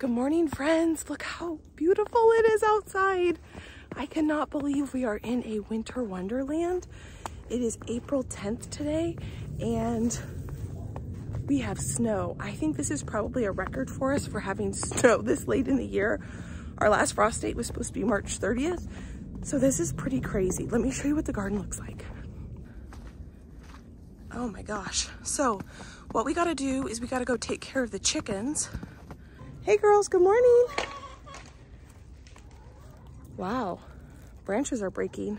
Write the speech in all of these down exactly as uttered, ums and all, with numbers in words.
Good morning, friends. Look how beautiful it is outside. I cannot believe we are in a winter wonderland. It is April tenth today and we have snow. I think this is probably a record for us for having snow this late in the year. Our last frost date was supposed to be March thirtieth. So this is pretty crazy. Let me show you what the garden looks like. Oh my gosh. So what we gotta do is we gotta go take care of the chickens. Hey girls, good morning. Wow, branches are breaking.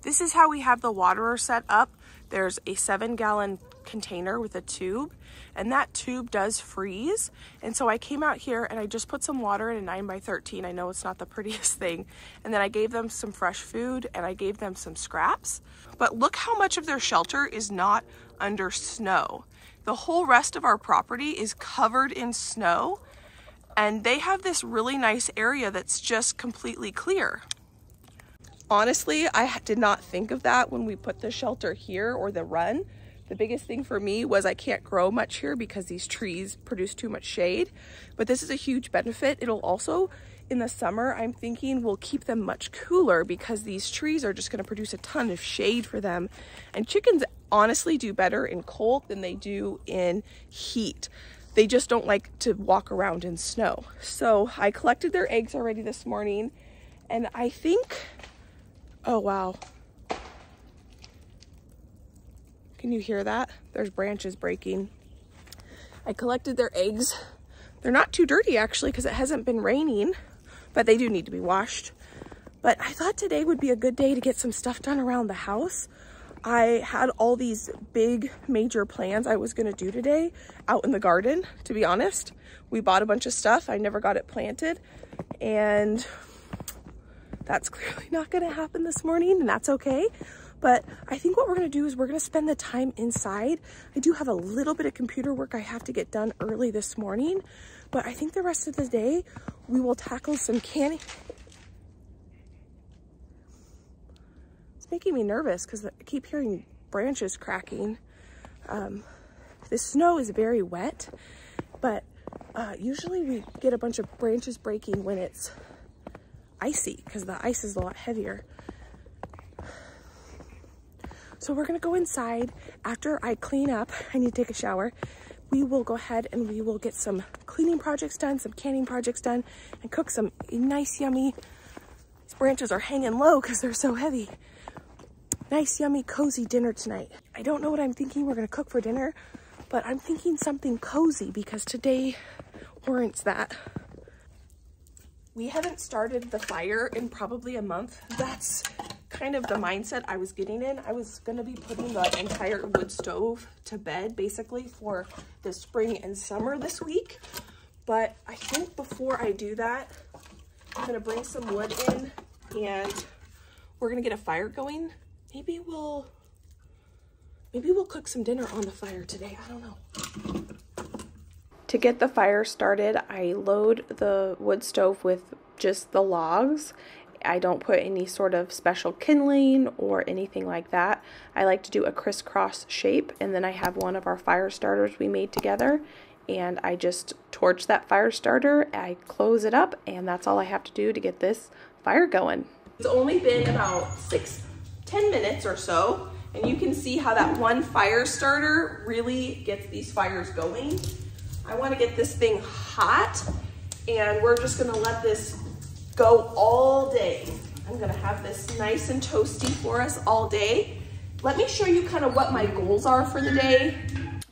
This is how we have the waterer set up. There's a seven gallon container with a tube, and that tube does freeze. And so I came out here and I just put some water in a nine by thirteen. I know it's not the prettiest thing. And then I gave them some fresh food and I gave them some scraps. But look how much of their shelter is not under snow. The whole rest of our property is covered in snow, and they have this really nice area that's just completely clear. Honestly, I did not think of that when we put the shelter here or the run. The biggest thing for me was I can't grow much here because these trees produce too much shade, but this is a huge benefit. It'll also, in the summer, I'm thinking will keep them much cooler because these trees are just going to produce a ton of shade for them. And chickens honestly do better in cold than they do in heat. They just don't like to walk around in snow. So I collected their eggs already this morning, and I think, oh wow. Can you hear that? There's branches breaking. I collected their eggs. They're not too dirty actually because it hasn't been raining, but they do need to be washed. But I thought today would be a good day to get some stuff done around the house. I had all these big major plans I was gonna do today out in the garden, to be honest. We bought a bunch of stuff. I never got it planted, and that's clearly not gonna happen this morning, and that's okay. But I think what we're gonna do is we're gonna spend the time inside. I do have a little bit of computer work I have to get done early this morning, but I think the rest of the day, we will tackle some canning. It's making me nervous because I keep hearing branches cracking. Um, the snow is very wet, but uh, usually we get a bunch of branches breaking when it's icy because the ice is a lot heavier. So we're gonna go inside. After I clean up, I need to take a shower. We will go ahead and we will get some cleaning projects done, some canning projects done, and cook some nice, yummy, these branches are hanging low because they're so heavy. Nice, yummy, cozy dinner tonight. I don't know what I'm thinking we're gonna cook for dinner, but I'm thinking something cozy because today warrants that. We haven't started the fire in probably a month. That's kind of the mindset I was getting in. I was going to be putting the entire wood stove to bed basically for the spring and summer this week, but I think before I do that, I'm going to bring some wood in and we're going to get a fire going. Maybe we'll, maybe we'll cook some dinner on the fire today. I don't know. To get the fire started, I load the wood stove with just the logs. I don't put any sort of special kindling or anything like that. I like to do a crisscross shape, and then I have one of our fire starters we made together, and I just torch that fire starter, I close it up, and that's all I have to do to get this fire going. It's only been about six, ten minutes or so, and you can see how that one fire starter really gets these fires going. I want to get this thing hot, and we're just gonna let this go all day. I'm gonna have this nice and toasty for us all day. Let me show you kind of what my goals are for the day.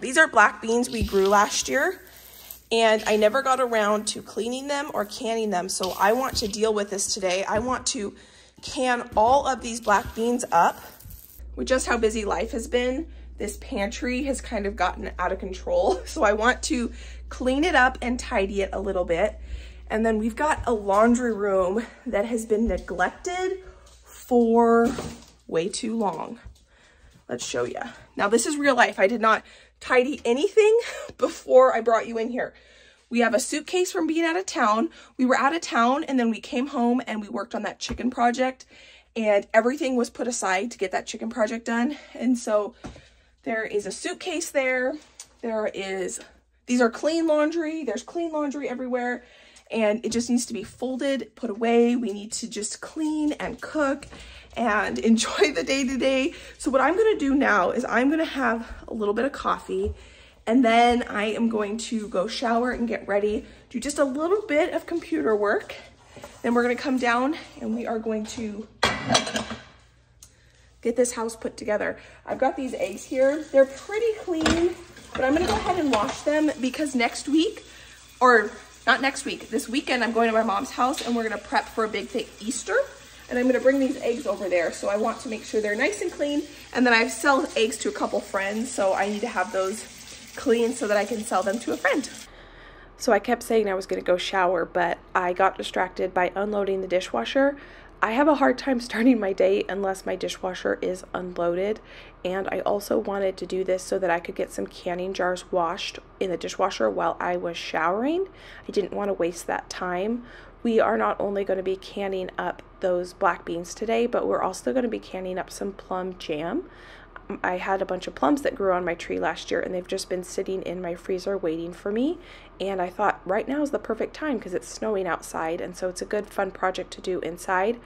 These are black beans we grew last year, and I never got around to cleaning them or canning them, so I want to deal with this today. I want to can all of these black beans up. With just how busy life has been, this pantry has kind of gotten out of control, so I want to clean it up and tidy it a little bit. And then we've got a laundry room that has been neglected for way too long. Let's show you. Now this is real life. I did not tidy anything before I brought you in here. We have a suitcase from being out of town. We were out of town and then we came home and we worked on that chicken project, and everything was put aside to get that chicken project done. And so there is a suitcase there. There is These are clean laundry. There's clean laundry everywhere, and it just needs to be folded, put away. We need to just clean and cook and enjoy the day to day. So what I'm gonna do now is I'm gonna have a little bit of coffee, and then I am going to go shower and get ready, do just a little bit of computer work. Then we're gonna come down and we are going to get this house put together. I've got these eggs here. They're pretty clean, but I'm gonna go ahead and wash them because next week, or not next week, this weekend I'm going to my mom's house and we're gonna prep for a big thing, Easter. And I'm gonna bring these eggs over there. So I want to make sure they're nice and clean. And then I sell eggs to a couple friends. So I need to have those clean so that I can sell them to a friend. So I kept saying I was gonna go shower, but I got distracted by unloading the dishwasher. I have a hard time starting my day unless my dishwasher is unloaded. And I also wanted to do this so that I could get some canning jars washed in the dishwasher while I was showering. I didn't wanna waste that time. We are not only going to be canning up those black beans today, but we're also going to be canning up some plum jam. I had a bunch of plums that grew on my tree last year, and they've just been sitting in my freezer waiting for me. And I thought right now is the perfect time because it's snowing outside, and so it's a good fun project to do inside.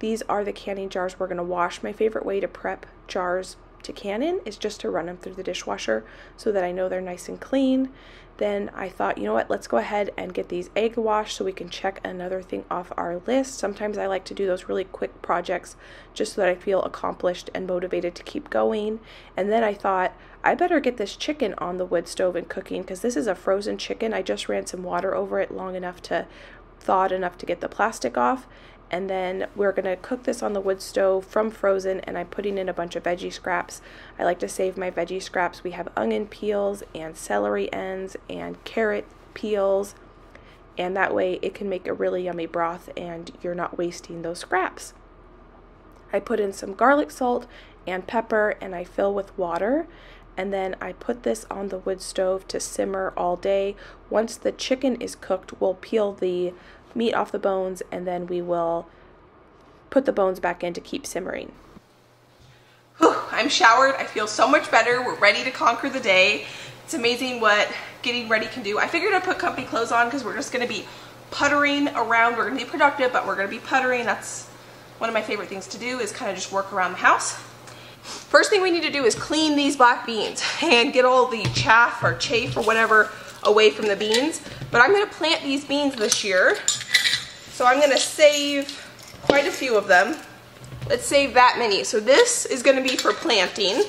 These are the canning jars we're going to wash. My favorite way to prep jars to can in is just to run them through the dishwasher so that I know they're nice and clean. Then I thought, you know what, let's go ahead and get these egg washed so we can check another thing off our list. Sometimes I like to do those really quick projects just so that I feel accomplished and motivated to keep going. And then I thought, I better get this chicken on the wood stove and cooking because this is a frozen chicken. I just ran some water over it long enough to thaw it enough to get the plastic off. And then we're gonna cook this on the wood stove from frozen, and I'm putting in a bunch of veggie scraps. I like to save my veggie scraps. We have onion peels and celery ends and carrot peels, and that way it can make a really yummy broth and you're not wasting those scraps. I put in some garlic salt and pepper and I fill with water. And then I put this on the wood stove to simmer all day. Once the chicken is cooked, we'll peel the meat off the bones, and then we will put the bones back in to keep simmering. Whew, I'm showered. I feel so much better. We're ready to conquer the day. It's amazing what getting ready can do. I figured I'd put comfy clothes on because we're just going to be puttering around. We're going to be productive, but we're going to be puttering. That's one of my favorite things to do, is kind of just work around the house. First thing we need to do is clean these black beans and get all the chaff or chafe or whatever away from the beans. But I'm going to plant these beans this year, so I'm going to save quite a few of them. Let's save that many. So this is going to be for planting,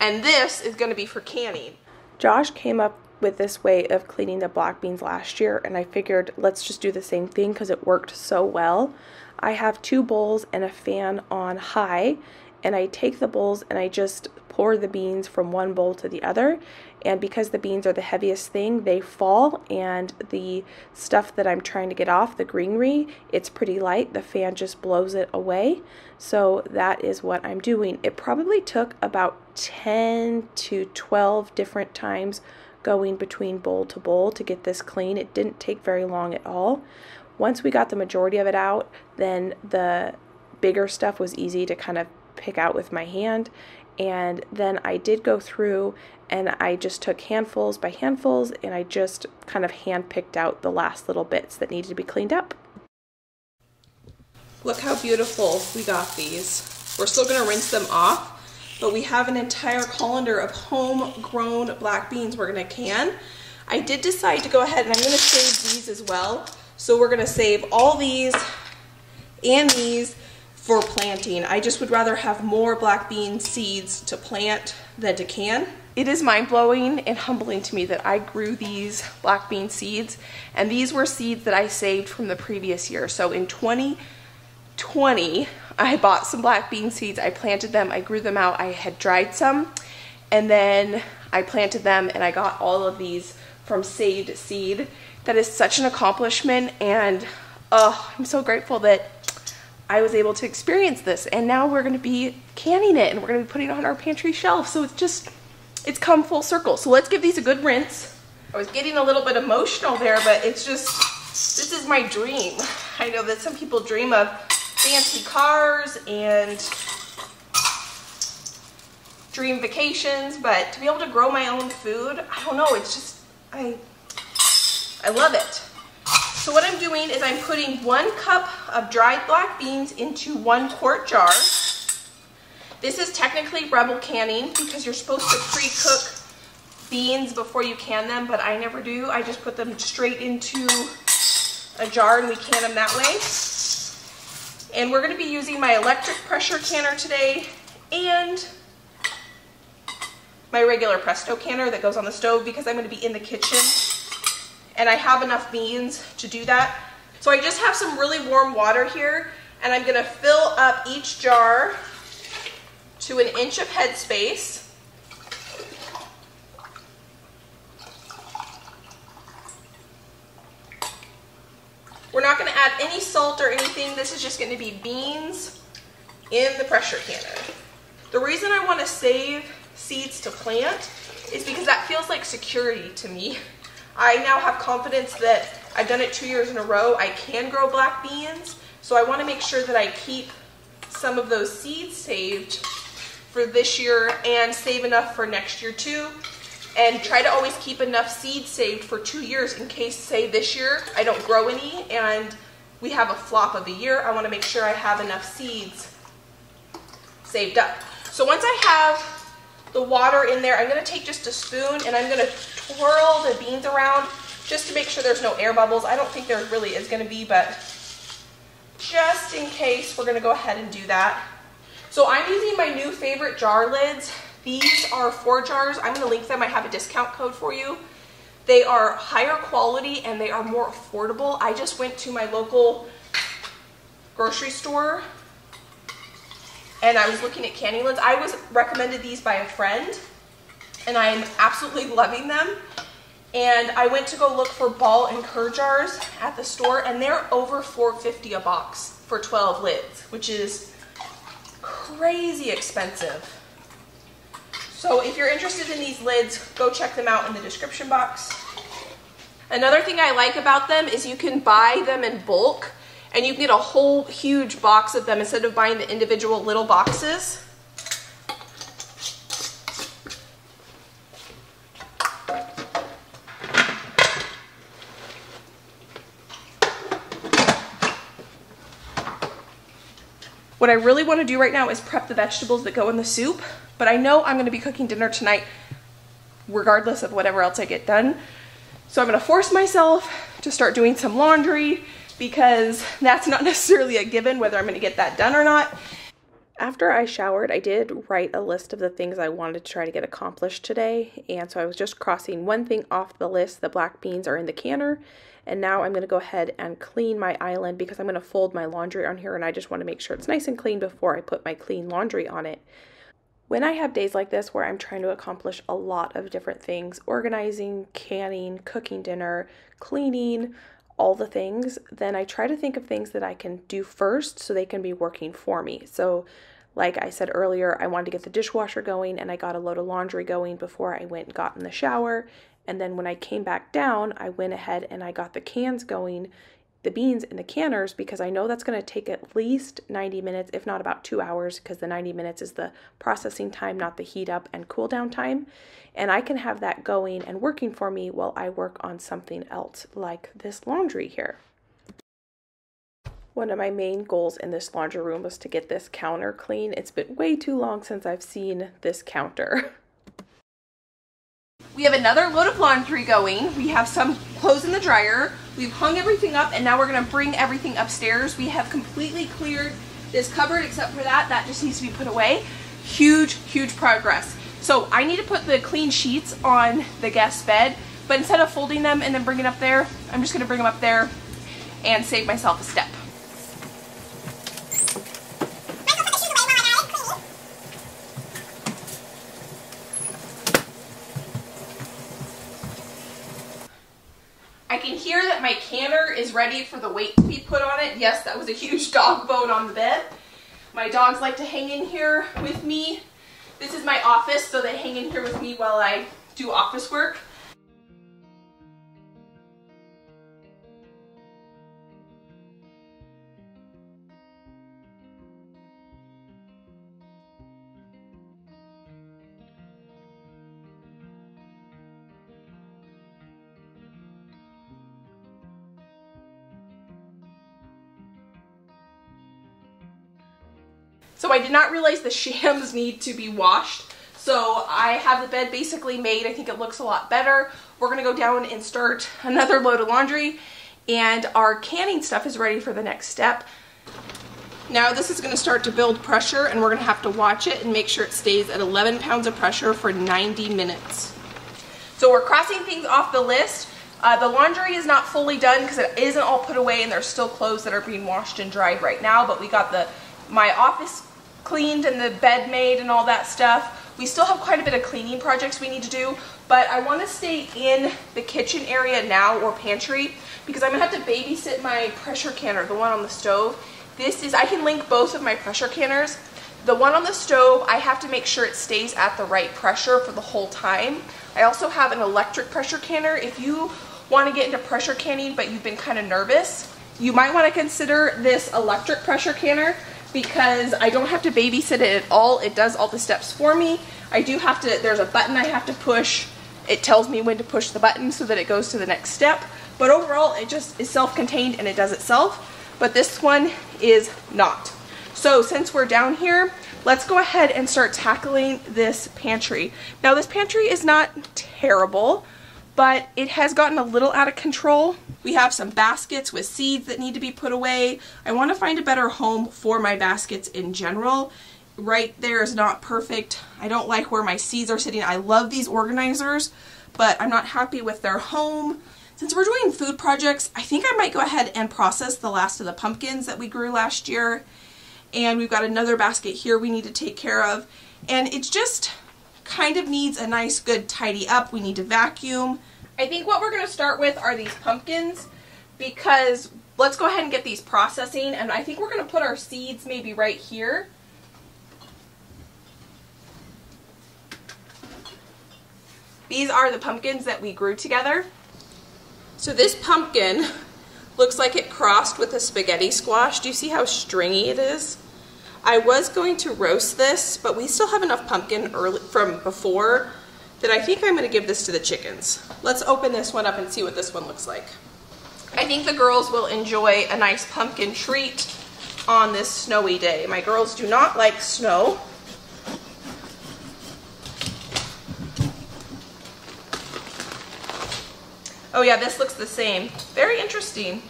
and this is going to be for canning. Josh came up with this way of cleaning the black beans last year, and I figured let's just do the same thing because it worked so well. I have two bowls and a fan on high, and I take the bowls and I just pour the beans from one bowl to the other, and because the beans are the heaviest thing, they fall, and the stuff that I'm trying to get off, the greenery, it's pretty light. The fan just blows it away. So that is what I'm doing. It probably took about ten to twelve different times going between bowl to bowl to get this clean. It didn't take very long at all. Once we got the majority of it out, then the bigger stuff was easy to kind of pick out with my hand. And then I did go through and I just took handfuls by handfuls, and I just kind of hand picked out the last little bits that needed to be cleaned up. Look how beautiful we got these. We're still gonna rinse them off, but we have an entire colander of homegrown black beans we're gonna can. I did decide to go ahead and I'm gonna save these as well. So we're gonna save all these and these for planting. I just would rather have more black bean seeds to plant than to can. It is mind-blowing and humbling to me that I grew these black bean seeds, and these were seeds that I saved from the previous year. So in twenty twenty, I bought some black bean seeds, I planted them, I grew them out, I had dried some, and then I planted them, and I got all of these from saved seed. That is such an accomplishment, and oh, I'm so grateful that I was able to experience this. And now we're gonna be canning it and we're gonna be putting it on our pantry shelf. So it's just, it's come full circle. So let's give these a good rinse. I was getting a little bit emotional there, but it's just, this is my dream. I know that some people dream of fancy cars and dream vacations, but to be able to grow my own food, I don't know, it's just, I, I love it. So what I'm doing is I'm putting one cup of dried black beans into one quart jar. This is technically rebel canning because you're supposed to pre-cook beans before you can them, but I never do. I just put them straight into a jar and we can them that way. And we're gonna be using my electric pressure canner today and my regular Presto canner that goes on the stove because I'm gonna be in the kitchen and I have enough beans to do that. So I just have some really warm water here and I'm gonna fill up each jar to an inch of headspace. We're not gonna add any salt or anything. This is just gonna be beans in the pressure canner. The reason I wanna save seeds to plant is because that feels like security to me. I now have confidence that I've done it two years in a row. I can grow black beans, so I wanna make sure that I keep some of those seeds saved for this year and save enough for next year too. And try to always keep enough seeds saved for two years in case, say, this year I don't grow any and we have a flop of a year. I want to make sure I have enough seeds saved up. So once I have the water in there, I'm going to take just a spoon and I'm going to twirl the beans around just to make sure there's no air bubbles. I don't think there really is going to be, but just in case, we're going to go ahead and do that. So I'm using my new favorite jar lids. These are four jars. I'm going to link them. I have a discount code for you. They are higher quality and they are more affordable. I just went to my local grocery store and I was looking at canning lids. I was recommended these by a friend and I'm absolutely loving them. And I went to go look for ball and cur jars at the store and they're over four fifty a box for twelve lids, which is crazy expensive. So if you're interested in these lids, go check them out in the description box. Another thing I like about them is you can buy them in bulk and you can get a whole huge box of them instead of buying the individual little boxes. What I really want to do right now is prep the vegetables that go in the soup, but I know I'm going to be cooking dinner tonight regardless of whatever else I get done. So I'm going to force myself to start doing some laundry because that's not necessarily a given whether I'm going to get that done or not. After I showered, I did write a list of the things I wanted to try to get accomplished today. And so I was just crossing one thing off the list. The black beans are in the canner. And now I'm going to go ahead and clean my island because I'm going to fold my laundry on here and I just want to make sure it's nice and clean before I put my clean laundry on it. When I have days like this where I'm trying to accomplish a lot of different things, organizing, canning, cooking dinner, cleaning, all the things, then I try to think of things that I can do first so they can be working for me. So like I said earlier, I wanted to get the dishwasher going and I got a load of laundry going before I went and got in the shower. And then when I came back down, I went ahead and I got the cans going, the beans in the canners, because I know that's going to take at least ninety minutes, if not about two hours, because the ninety minutes is the processing time, not the heat up and cool down time. And I can have that going and working for me while I work on something else, like this laundry here. One of my main goals in this laundry room was to get this counter clean. It's been way too long since I've seen this counter. We have another load of laundry going. We have some clothes in the dryer. We've hung everything up and now we're gonna bring everything upstairs. We have completely cleared this cupboard except for that. That just needs to be put away. Huge, huge progress. So I need to put the clean sheets on the guest bed, but instead of folding them and then bringing up there, I'm just gonna bring them up there and save myself a step. I can hear that my canner is ready for the weight to be put on it. Yes, that was a huge dog bone on the bed. My dogs like to hang in here with me. This is my office, so they hang in here with me while I do office work. So I did not realize the shams need to be washed. So I have the bed basically made. I think it looks a lot better. We're gonna go down and start another load of laundry, and our canning stuff is ready for the next step. Now this is gonna start to build pressure, and we're gonna have to watch it and make sure it stays at eleven pounds of pressure for ninety minutes. So we're crossing things off the list. Uh, the laundry is not fully done because it isn't all put away, and there's still clothes that are being washed and dried right now, but we got the my office cleaned and the bed made and all that stuff. We still have quite a bit of cleaning projects we need to do, but I want to stay in the kitchen area now, or pantry, because I'm going to have to babysit my pressure canner, the one on the stove. This is, I can link both of my pressure canners. The one on the stove, I have to make sure it stays at the right pressure for the whole time. I also have an electric pressure canner. If you want to get into pressure canning but you've been kind of nervous, you might want to consider this electric pressure canner, because I don't have to babysit it at all. It does all the steps for me. I do have to, there's a button I have to push. It tells me when to push the button so that it goes to the next step. But overall, it just is self-contained and it does itself. But this one is not. So since we're down here, let's go ahead and start tackling this pantry. Now this pantry is not terrible, but it has gotten a little out of control. We have some baskets with seeds that need to be put away. I want to find a better home for my baskets in general. Right there is not perfect. I don't like where my seeds are sitting. I love these organizers, but I'm not happy with their home. Since we're doing food projects, I think I might go ahead and process the last of the pumpkins that we grew last year. And we've got another basket here we need to take care of, and it's just kind of needs a nice good tidy up. We need to vacuum. I think what we're going to start with are these pumpkins, because let's go ahead and get these processing, and I think we're going to put our seeds maybe right here. These are the pumpkins that we grew together. So this pumpkin looks like it crossed with a spaghetti squash. Do you see how stringy it is? I was going to roast this, but we still have enough pumpkin early, from before, that I think I'm going to give this to the chickens. Let's open this one up and see what this one looks like. I think the girls will enjoy a nice pumpkin treat on this snowy day. My girls do not like snow. Oh yeah, this looks the same. Very interesting.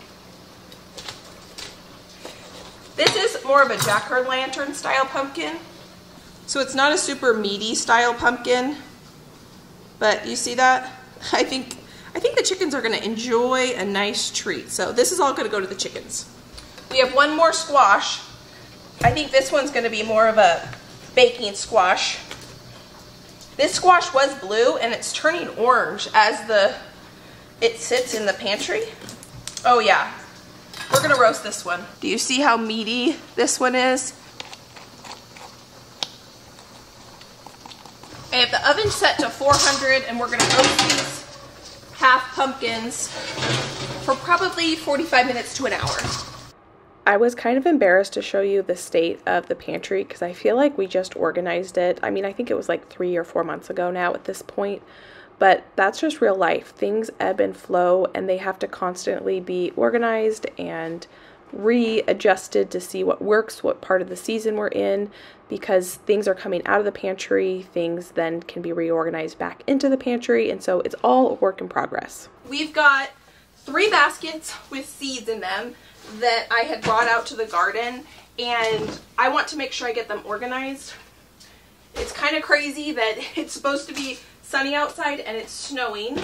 This is more of a jack-o'-lantern style pumpkin. So it's not a super meaty style pumpkin, but you see that? I think, I think the chickens are gonna enjoy a nice treat. So this is all gonna go to the chickens. We have one more squash. I think this one's gonna be more of a baking squash. This squash was blue and it's turning orange as the it sits in the pantry. Oh yeah. We're gonna roast this one. Do you see how meaty this one is? I have the oven set to four hundred, and we're gonna roast these half pumpkins for probably forty-five minutes to an hour. I was kind of embarrassed to show you the state of the pantry because I feel like we just organized it. I mean, I think it was like three or four months ago now at this point. But that's just real life. Things ebb and flow, and they have to constantly be organized and readjusted to see what works, what part of the season we're in, because things are coming out of the pantry, things then can be reorganized back into the pantry, and so it's all a work in progress. We've got three baskets with seeds in them that I had brought out to the garden, and I want to make sure I get them organized. It's kind of crazy that it's supposed to be sunny outside and it's snowing.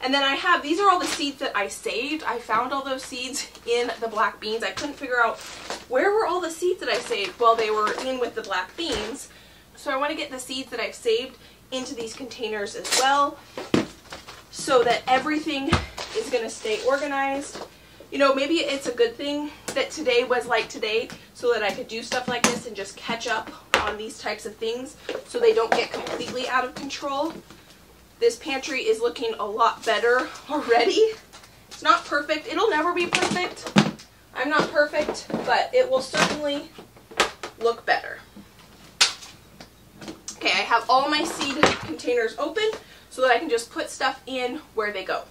And then I have, these are all the seeds that I saved. I found all those seeds in the black beans. I couldn't figure out where were all the seeds that I saved. Well, they were in with the black beans. So I want to get the seeds that I've saved into these containers as well, so that everything is going to stay organized. You know, maybe it's a good thing that today was like today, so that I could do stuff like this and just catch up on these types of things so they don't get completely out of control. This pantry is looking a lot better already. It's not perfect. It'll never be perfect. I'm not perfect, but it will certainly look better. Okay, I have all my seed containers open so that I can just put stuff in where they go.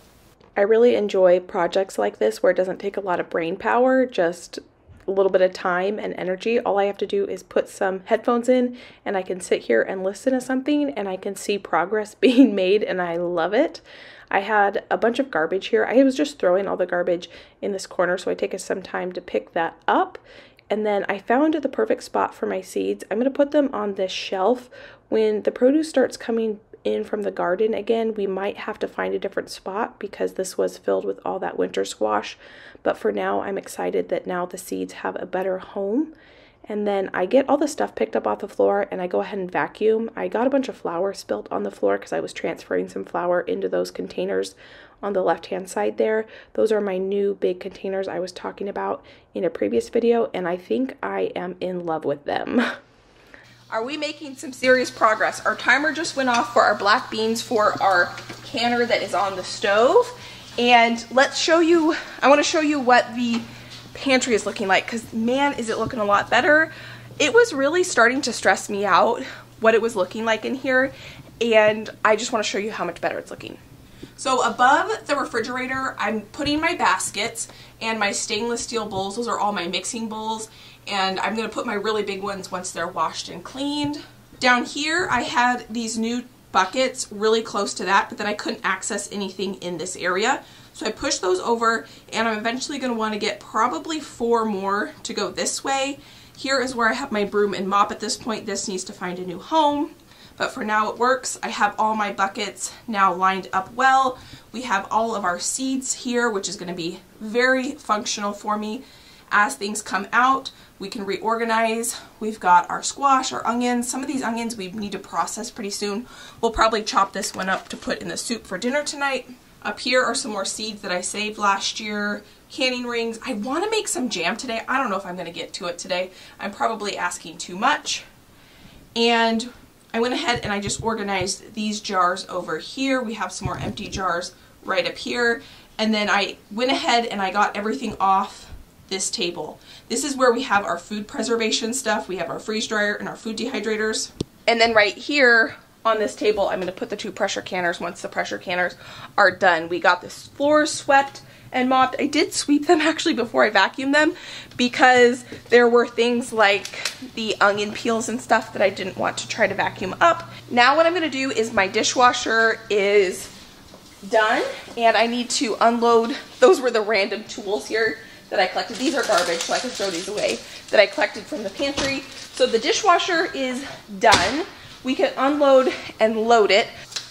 I really enjoy projects like this where it doesn't take a lot of brain power, just a little bit of time and energy. All I have to do is put some headphones in and I can sit here and listen to something and I can see progress being made, and I love it. I had a bunch of garbage here. I was just throwing all the garbage in this corner, so I take some time to pick that up. And then I found the perfect spot for my seeds. I'm going to put them on this shelf. When the produce starts coming in from the garden again, we might have to find a different spot because this was filled with all that winter squash. But for now, I'm excited that now the seeds have a better home. And then I get all the stuff picked up off the floor and I go ahead and vacuum. I got a bunch of flour spilled on the floor because I was transferring some flour into those containers on the left-hand side there. Those are my new big containers I was talking about in a previous video, and I think I am in love with them. Are we making some serious progress? Our timer just went off for our black beans for our canner that is on the stove. And let's show you, I want to show you what the pantry is looking like, because man, is it looking a lot better. It was really starting to stress me out what it was looking like in here, and I just want to show you how much better it's looking. So above the refrigerator, I'm putting my baskets and my stainless steel bowls. Those are all my mixing bowls, and I'm going to put my really big ones once they're washed and cleaned. Down here, I had these new buckets really close to that, but then I couldn't access anything in this area. So I pushed those over, and I'm eventually going to want to get probably four more to go this way. Here is where I have my broom and mop at this point. This needs to find a new home, but for now it works. I have all my buckets now lined up well. We have all of our seeds here, which is going to be very functional for me. As things come out, we can reorganize. We've got our squash, our onions. Some of these onions we need to process pretty soon. We'll probably chop this one up to put in the soup for dinner tonight. Up here are some more seeds that I saved last year. Canning rings. I want to make some jam today. I don't know if I'm going to get to it today. I'm probably asking too much. And I went ahead and I just organized these jars over here. We have some more empty jars right up here. And then I went ahead and I got everything off this table. This is where we have our food preservation stuff. We have our freeze dryer and our food dehydrators. And then right here, on this table, I'm going to put the two pressure canners once the pressure canners are done. We got the floors swept and mopped. I did sweep them actually before I vacuumed them because there were things like the onion peels and stuff that I didn't want to try to vacuum up. Now what I'm going to do is my dishwasher is done and I need to unload. Those were the random tools here that I collected. These are garbage, so I can throw these away, that I collected from the pantry. So the dishwasher is done. We can unload and load it.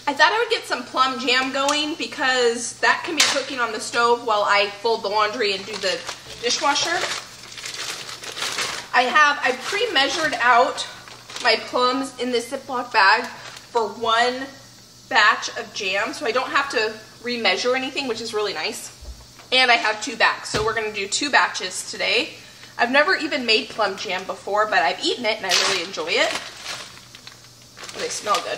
I thought I would get some plum jam going because that can be cooking on the stove while I fold the laundry and do the dishwasher. I have, I pre-measured out my plums in this Ziploc bag for one batch of jam, so I don't have to re-measure anything, which is really nice. And I have two bags, so we're gonna do two batches today. I've never even made plum jam before, but I've eaten it and I really enjoy it. They smell good.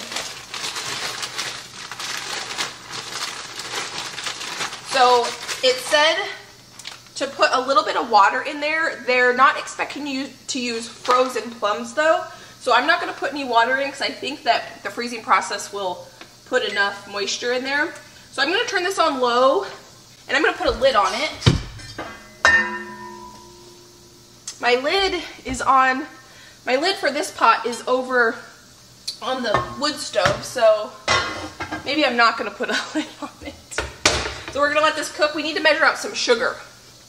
So it said to put a little bit of water in there. They're not expecting you to use frozen plums though, so I'm not going to put any water in because I think that the freezing process will put enough moisture in there. So I'm going to turn this on low and I'm going to put a lid on it. My lid is on, my lid for this pot is over on the wood stove, so maybe I'm not going to put a lid on it. So we're going to let this cook. We need to measure out some sugar.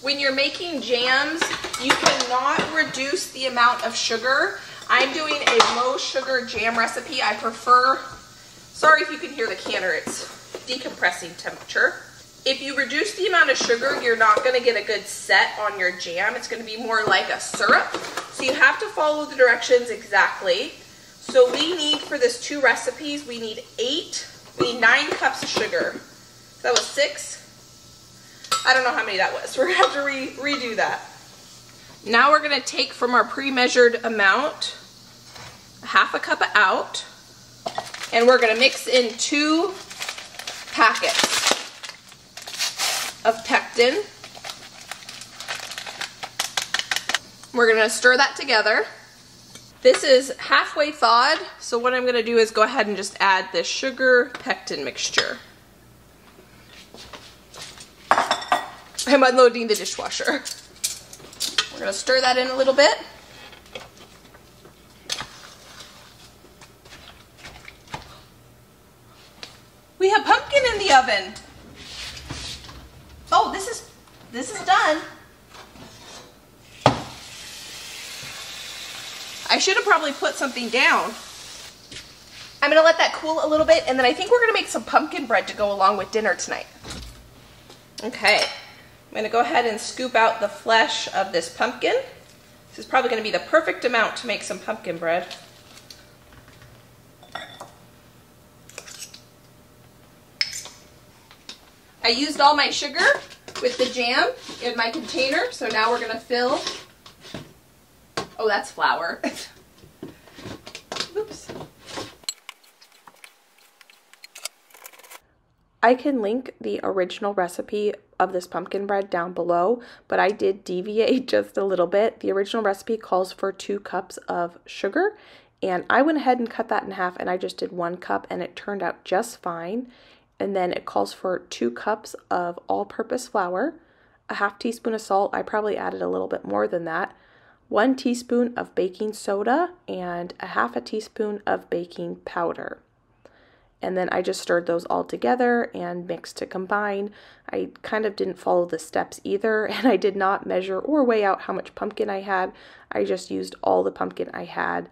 When you're making jams, you cannot reduce the amount of sugar. I'm doing a low sugar jam recipe. I prefer, sorry if you can hear the canner, it's decompressing temperature. If you reduce the amount of sugar, you're not going to get a good set on your jam. It's going to be more like a syrup. So you have to follow the directions exactly. So we need, for this two recipes, we need eight, we need nine cups of sugar. That was six. I don't know how many that was. We're going to have to re redo that. Now we're going to take from our pre-measured amount, half a cup out, and we're going to mix in two packets of pectin. We're going to stir that together. This is halfway thawed, so what I'm going to do is go ahead and just add the sugar pectin mixture. I'm unloading the dishwasher. We're going going to stir that in a little bit. We have pumpkin in the oven. Oh, this is this is done. I should have probably put something down. I'm gonna let that cool a little bit, and then I think we're gonna make some pumpkin bread to go along with dinner tonight. Okay, I'm gonna go ahead and scoop out the flesh of this pumpkin. This is probably gonna be the perfect amount to make some pumpkin bread. I used all my sugar with the jam in my container, so now we're gonna fill. Oh, that's flour. Oops. I can link the original recipe of this pumpkin bread down below, but I did deviate just a little bit. The original recipe calls for two cups of sugar, and I went ahead and cut that in half, and I just did one cup, and it turned out just fine. And then it calls for two cups of all-purpose flour, a half teaspoon of salt. I probably added a little bit more than that. One teaspoon of baking soda and a half a teaspoon of baking powder. And then I just stirred those all together and mixed to combine. I kind of didn't follow the steps either, and I did not measure or weigh out how much pumpkin I had. I just used all the pumpkin I had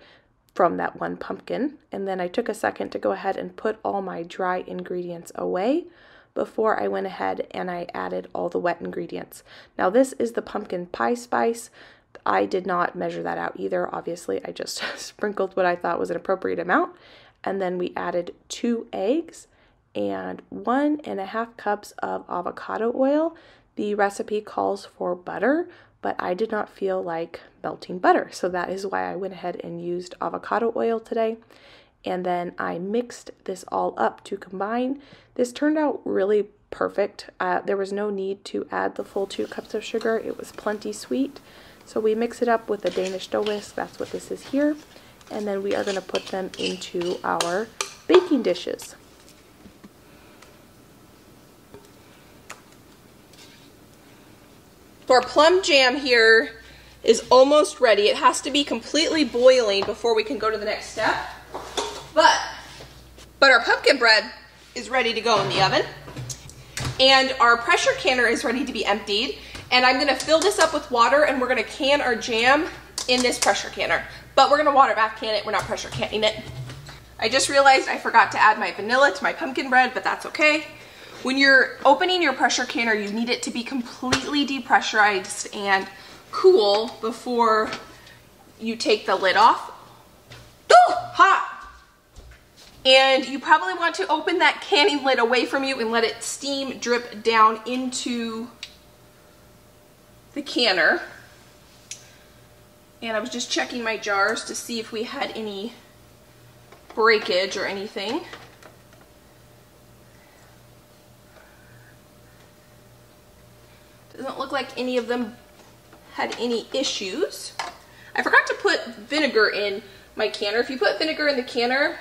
from that one pumpkin, and then I took a second to go ahead and put all my dry ingredients away before I went ahead and I added all the wet ingredients. Now this is the pumpkin pie spice. I did not measure that out either, obviously. I just sprinkled what I thought was an appropriate amount, and then we added two eggs and one and a half cups of avocado oil. The recipe calls for butter, but I did not feel like melting butter, so that is why I went ahead and used avocado oil today. And then I mixed this all up to combine. This turned out really perfect. Uh, there was no need to add the full two cups of sugar. It was plenty sweet. So we mix it up with a Danish dough whisk. That's what this is here. And then we are gonna put them into our baking dishes. Our plum jam here is almost ready. It has to be completely boiling before we can go to the next step. But, but our pumpkin bread is ready to go in the oven. And our pressure canner is ready to be emptied. And I'm gonna fill this up with water, and we're gonna can our jam in this pressure canner. But we're gonna water bath can it, we're not pressure canning it. I just realized I forgot to add my vanilla to my pumpkin bread, but that's okay. When you're opening your pressure canner, you need it to be completely depressurized and cool before you take the lid off. Ooh, hot! And you probably want to open that canning lid away from you and let it steam drip down into the canner. And I was just checking my jars to see if we had any breakage or anything. Doesn't look like any of them had any issues. I forgot to put vinegar in my canner. If you put vinegar in the canner,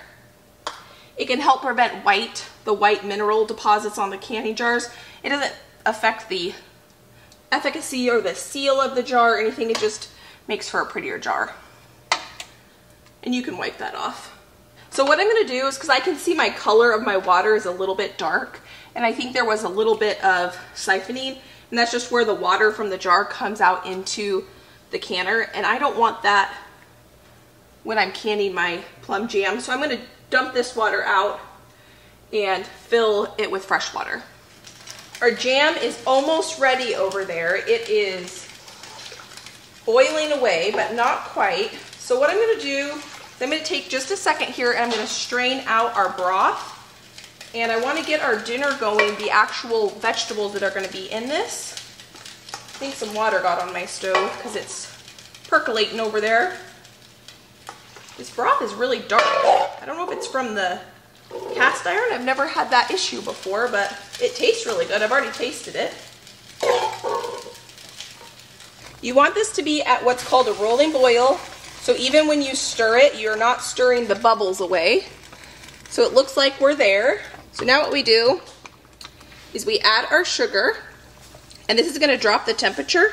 it can help prevent white, the white mineral deposits on the canning jars. It doesn't affect the efficacy or the seal of the jar or anything. It just makes for a prettier jar. And you can wipe that off. So what I'm gonna do is, because I can see my color of my water is a little bit dark, and I think there was a little bit of siphoning. And that's just where the water from the jar comes out into the canner. And I don't want that when I'm canning my plum jam. So I'm gonna dump this water out and fill it with fresh water. Our jam is almost ready over there. It is boiling away, but not quite. So what I'm gonna do is I'm gonna take just a second here, and I'm gonna strain out our broth. And I want to get our dinner going, the actual vegetables that are going to be in this. I think some water got on my stove because it's percolating over there. This broth is really dark. I don't know if it's from the cast iron. I've never had that issue before, but it tastes really good. I've already tasted it. You want this to be at what's called a rolling boil. So even when you stir it, you're not stirring the bubbles away. So it looks like we're there. So now what we do is we add our sugar, and this is gonna drop the temperature.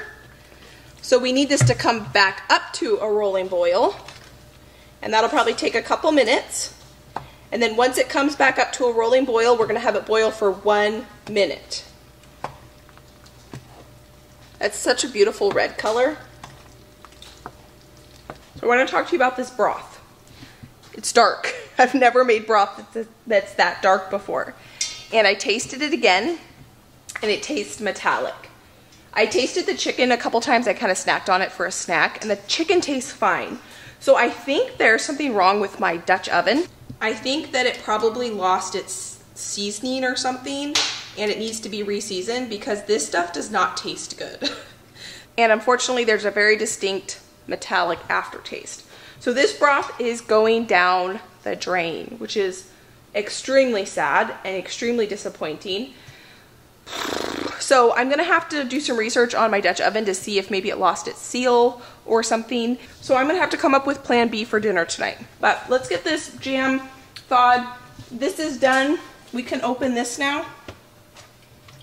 So we need this to come back up to a rolling boil, and that'll probably take a couple minutes. And then once it comes back up to a rolling boil, we're going to have it boil for one minute. That's such a beautiful red color. So I want to talk to you about this broth. It's dark. I've never made broth that's that dark before. And I tasted it again, and it tastes metallic. I tasted the chicken a couple times. I kind of snacked on it for a snack, and the chicken tastes fine. So I think there's something wrong with my Dutch oven. I think that it probably lost its seasoning or something, and it needs to be re-seasoned because this stuff does not taste good. And unfortunately, there's a very distinct metallic aftertaste. So this broth is going down the drain, which is extremely sad and extremely disappointing. So I'm gonna have to do some research on my Dutch oven to see if maybe it lost its seal or something. So I'm gonna have to come up with plan B for dinner tonight. But let's get this jam thawed. This is done. We can open this now,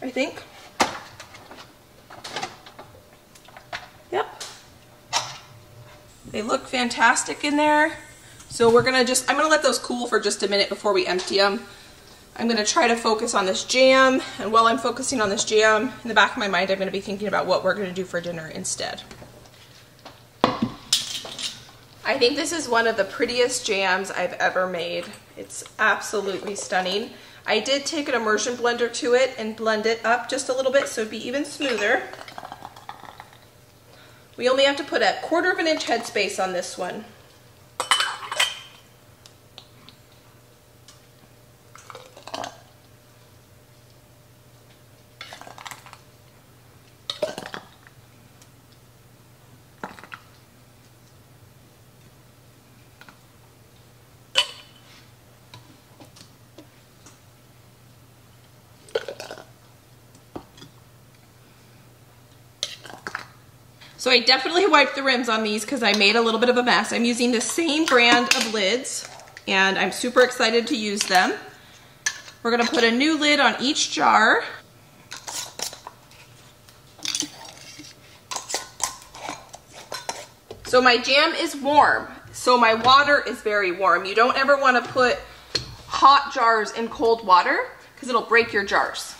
I think. Yep. They look fantastic in there. So we're gonna just, I'm gonna let those cool for just a minute before we empty them. I'm gonna try to focus on this jam, and while I'm focusing on this jam, in the back of my mind, I'm gonna be thinking about what we're gonna do for dinner instead. I think this is one of the prettiest jams I've ever made. It's absolutely stunning. I did take an immersion blender to it and blend it up just a little bit so it'd be even smoother. We only have to put a quarter of an inch headspace on this one. So I definitely wiped the rims on these because I made a little bit of a mess. I'm using the same brand of lids, and I'm super excited to use them. We're gonna put a new lid on each jar. So my jam is warm, so my water is very warm. You don't ever wanna put hot jars in cold water because it'll break your jars.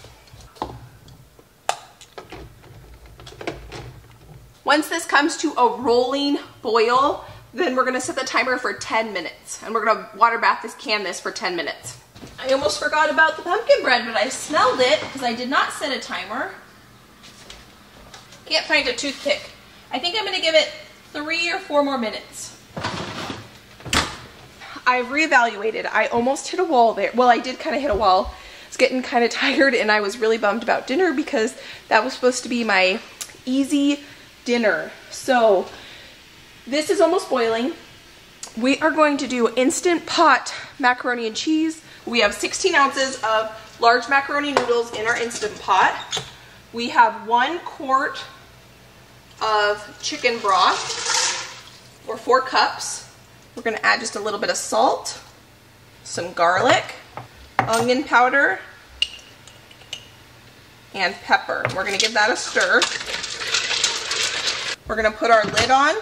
Once this comes to a rolling boil, then we're gonna set the timer for ten minutes, and we're gonna water bath this canvas for ten minutes. I almost forgot about the pumpkin bread, but I smelled it because I did not set a timer. Can't find a toothpick. I think I'm gonna give it three or four more minutes. I reevaluated. I almost hit a wall there. Well, I did kind of hit a wall. I was getting kind of tired, and I was really bummed about dinner because that was supposed to be my easy dinner. So this is almost boiling. We are going to do Instant Pot macaroni and cheese. We have sixteen ounces of large macaroni noodles in our Instant Pot. We have one quart of chicken broth, or four cups. We're going to add just a little bit of salt, some garlic, onion powder, and pepper. We're going to give that a stir. We're gonna put our lid on,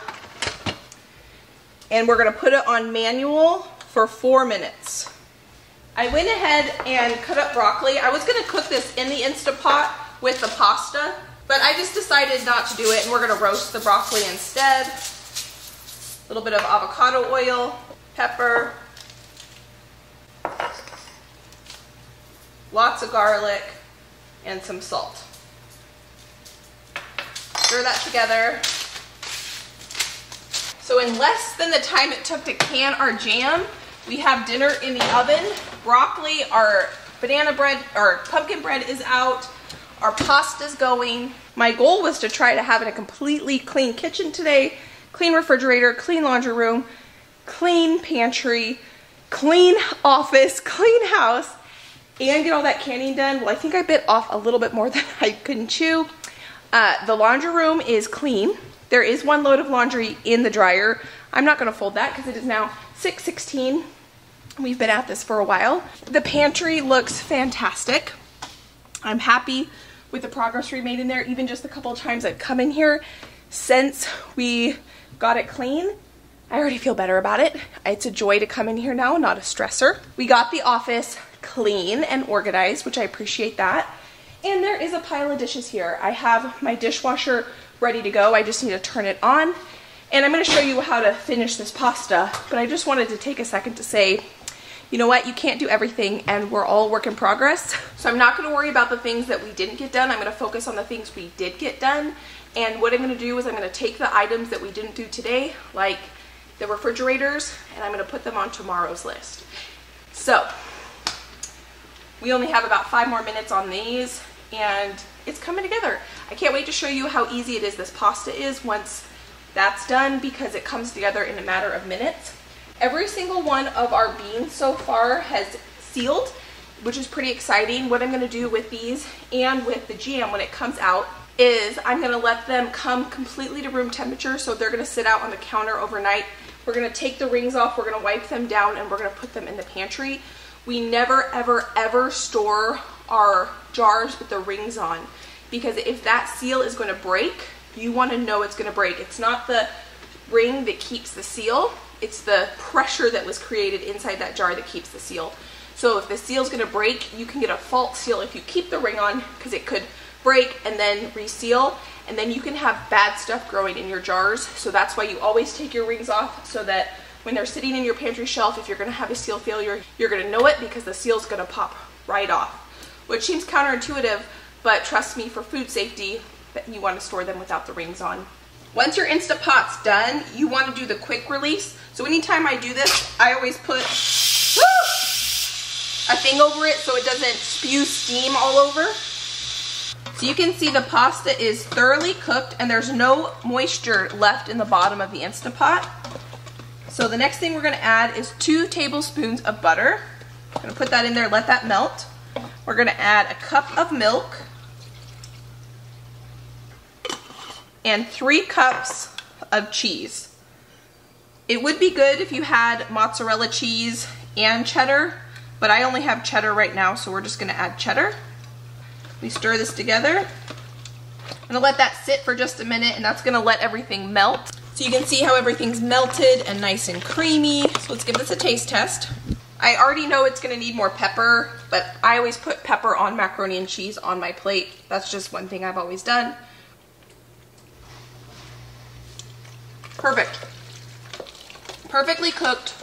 and we're gonna put it on manual for four minutes. I went ahead and cut up broccoli. I was gonna cook this in the Instant Pot with the pasta, but I just decided not to do it, and we're gonna roast the broccoli instead. A little bit of avocado oil, pepper, lots of garlic, and some salt. Stir that together. So in less than the time it took to can our jam, we have dinner in the oven. Broccoli, our banana bread, our pumpkin bread is out. Our pasta's going. My goal was to try to have it a completely clean kitchen today. Clean refrigerator, clean laundry room, clean pantry, clean office, clean house, and get all that canning done. Well, I think I bit off a little bit more than I could chew. Uh, the laundry room is clean. There is one load of laundry in the dryer. I'm not gonna fold that because it is now six sixteen. We've been at this for a while. The pantry looks fantastic. I'm happy with the progress we made in there, even just the couple of times I've come in here. since we got it clean, I already feel better about it. It's a joy to come in here now, not a stressor. We got the office clean and organized, which I appreciate that. And there is a pile of dishes here. I have my dishwasher ready to go. I just need to turn it on. And I'm gonna show you how to finish this pasta, but I just wanted to take a second to say, you know what, you can't do everything and we're all work in progress. So I'm not gonna worry about the things that we didn't get done. I'm gonna focus on the things we did get done. And what I'm gonna do is I'm gonna take the items that we didn't do today, like the refrigerators, and I'm gonna put them on tomorrow's list. So we only have about five more minutes on these and it's coming together. I can't wait to show you how easy it is this pasta is once that's done, because it comes together in a matter of minutes. Every single one of our beans so far has sealed, which is pretty exciting. What I'm gonna do with these and with the jam when it comes out is I'm gonna let them come completely to room temperature, so they're gonna sit out on the counter overnight. We're gonna take the rings off, we're gonna wipe them down, and we're gonna put them in the pantry. We never, ever, ever store our jars with the rings on, because if that seal is gonna break, you want to know it's going to break. It's not the ring that keeps the seal, it's the pressure that was created inside that jar that keeps the seal. So if the seal's going to break, you can get a false seal if you keep the ring on, because it could break and then reseal, and then you can have bad stuff growing in your jars. So that's why you always take your rings off, so that when they're sitting in your pantry shelf, if you're going to have a seal failure, you're going to know it because the seal's going to pop right off. Which seems counterintuitive, but trust me, for food safety, that you want to store them without the rings on. Once your Instant Pot's done, you want to do the quick release. So anytime I do this, I always put woo, a thing over it so it doesn't spew steam all over. So you can see the pasta is thoroughly cooked and there's no moisture left in the bottom of the Instant Pot. So the next thing we're going to add is two tablespoons of butter. I'm going to put that in there, let that melt. We're going to add a cup of milk and three cups of cheese. It would be good if you had mozzarella cheese and cheddar, but I only have cheddar right now, so we're just gonna add cheddar. We stir this together. I'm gonna let that sit for just a minute, and that's gonna let everything melt. So you can see how everything's melted and nice and creamy. So let's give this a taste test. I already know it's gonna need more pepper, but I always put pepper on macaroni and cheese on my plate. That's just one thing I've always done. Perfect. Perfectly cooked.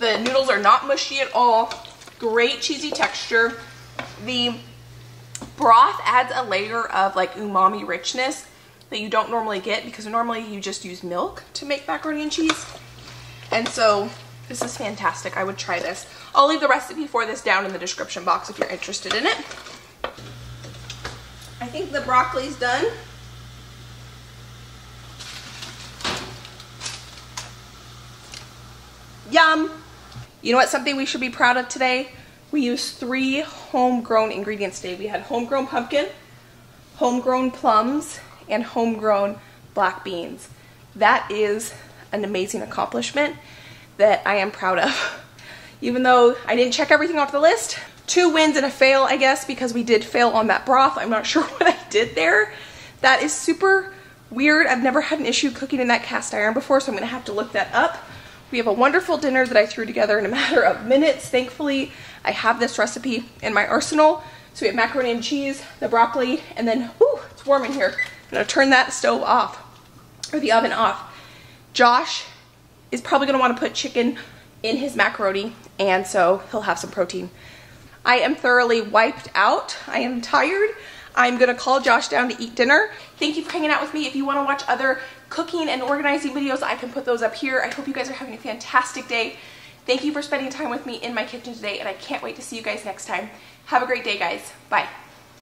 The noodles are not mushy at all. Great cheesy texture. The broth adds a layer of like umami richness that you don't normally get, because normally you just use milk to make macaroni and cheese. And so this is fantastic. I would try this. I'll leave the recipe for this down in the description box if you're interested in it. I think the broccoli's done. Yum! You know what, something we should be proud of today? We used three homegrown ingredients today. We had homegrown pumpkin, homegrown plums, and homegrown black beans. That is an amazing accomplishment that I am proud of. Even though I didn't check everything off the list, two wins and a fail, I guess, because we did fail on that broth. I'm not sure what I did there. That is super weird. I've never had an issue cooking in that cast iron before, so I'm gonna have to look that up. We have a wonderful dinner that I threw together in a matter of minutes. Thankfully, I have this recipe in my arsenal. So we have macaroni and cheese, the broccoli, and then, whew, it's warm in here. I'm gonna turn that stove off, or the oven off. Josh is probably gonna wanna put chicken in his macaroni, and so he'll have some protein. I am thoroughly wiped out. I am tired. I'm gonna call Josh down to eat dinner. Thank you for hanging out with me. If you wanna watch other cooking and organizing videos, I can put those up here. I hope you guys are having a fantastic day. Thank you for spending time with me in my kitchen today, and I can't wait to see you guys next time. Have a great day, guys. Bye.